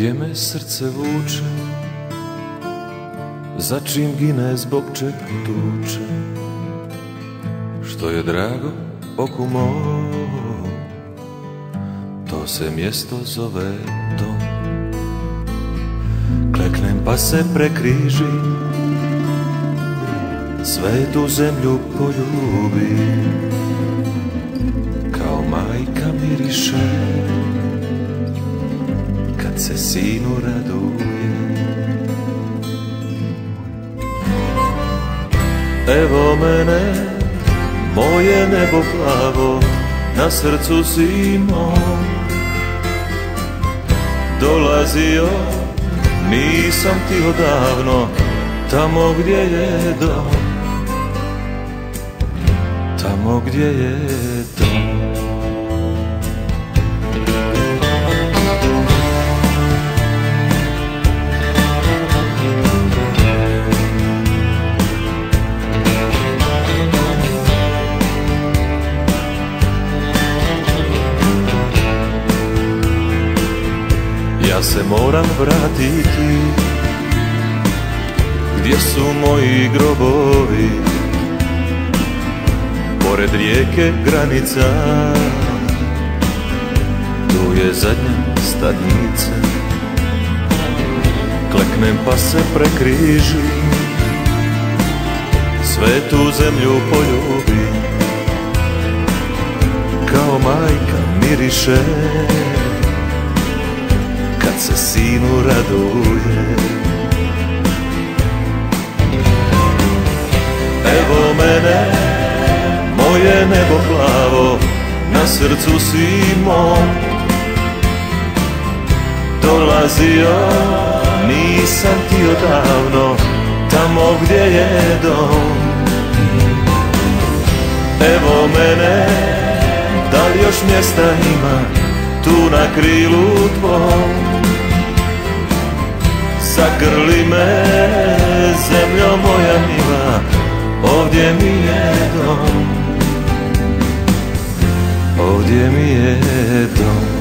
wiemy, serce włóczy, za czym ginę z bokczek tuczy. Što je drago oku mom, to se mjesto zove dom. Kleknem pa se prekrižim, svetu zemlju poljubim, kao majka miriše kad se sinu raduje. Evo mene, moje nebo plavo, na srcu si mom. Dolazio, nisam ti odavno, tamo gdje je dom, tamo gdje je dom. Ja se moram vratiti, gdje su moji grobovi, pored rijeke granica, tu je zadnja stadnica. Kleknem pa se prekrižim, svetu zemlju poljubim, kao majka miriše kad se sinu raduje. Evo mene, moje nebo plavo, na srcu si mom. Dolazio, nisam ti odavno, tamo gdje je dom. Evo mene, da li još mjesta ima tu na krilu tvom? Zagrli me, zemljo moja mila, ovdje mi je dom, ovdje mi je dom.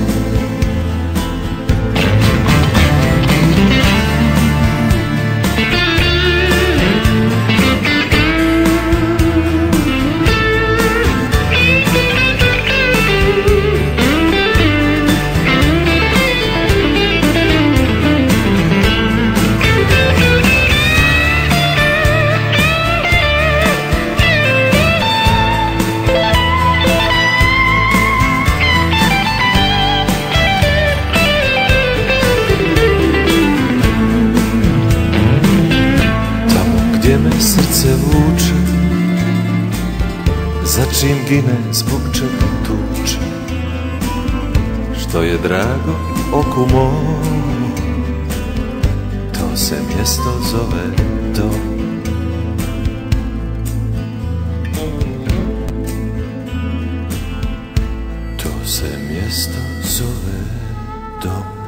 Serce włóczy, za czym ginę, zbog czego tuczy. Što je drago oku mom, to se mjesto zove dom. To se mjesto zove dom.